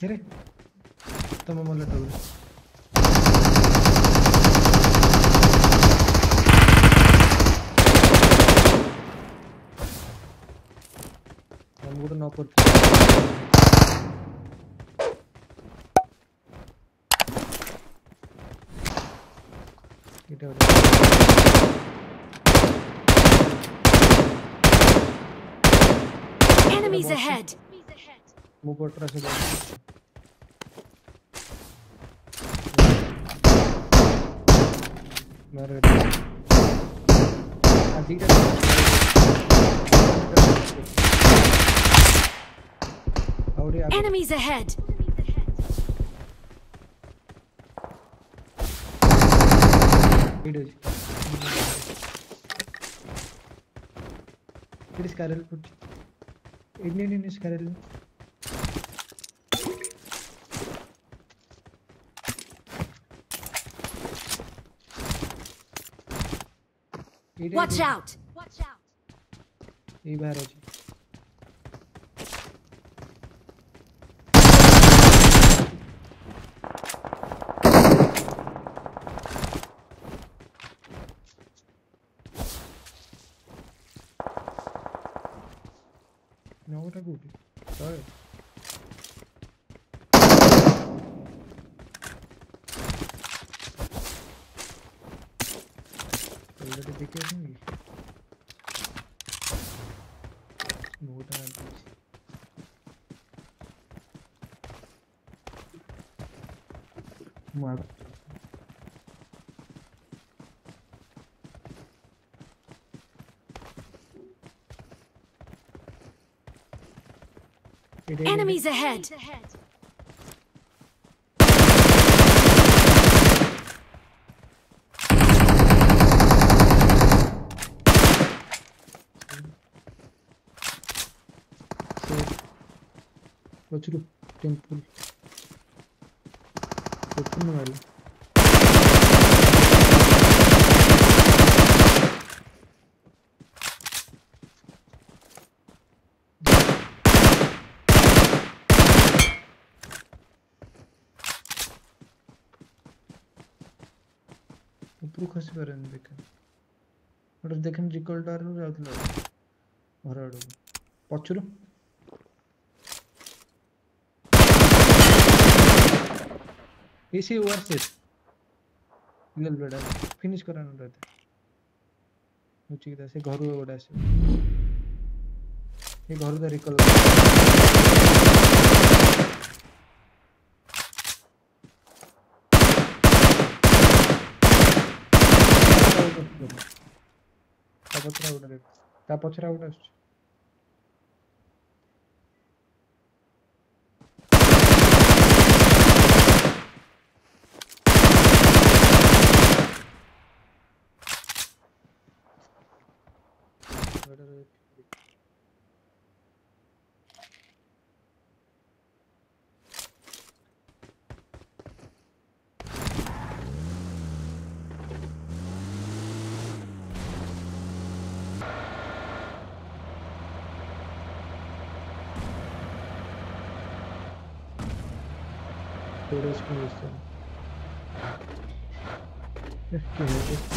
Direkt. Tamam öyle tabii. I'm going to knock out. Get out of here. Enemies ahead. Move out of here. I think that's enemies ahead. It is Carol. Indian is Carol. Watch out! Watch out! No, good. Sorry. Enemies ahead. Temple. But they can recall or Pochuru. Is he worth it? Little better. Finish Karan. Uchida say Garu would ask. He got the recall. Tapotra would ask. Finish me with the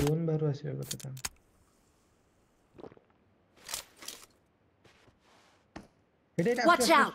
One bar was here, but then watch out.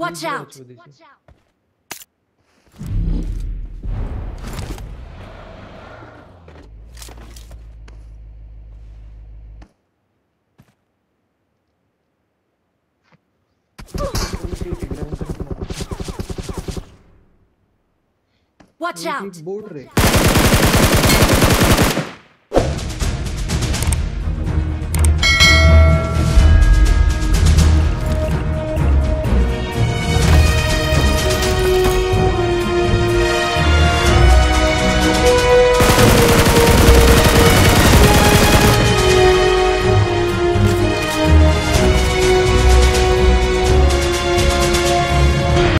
watch out. Watch out. Watch out.